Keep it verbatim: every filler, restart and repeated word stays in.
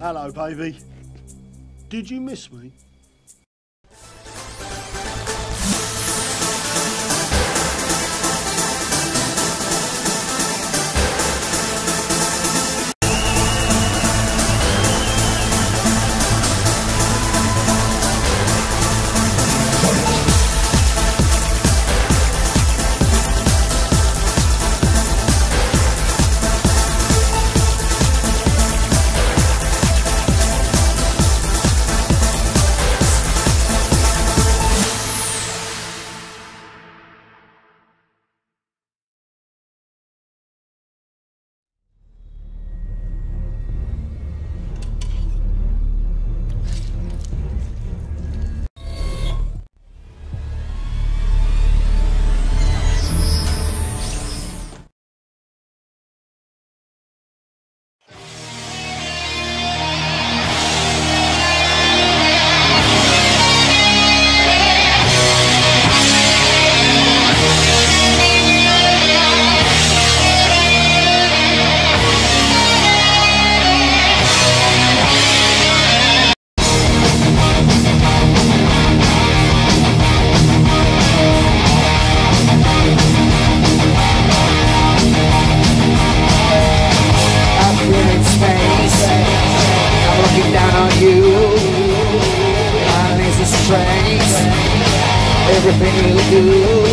Hello, baby. Did you miss me? Everything you do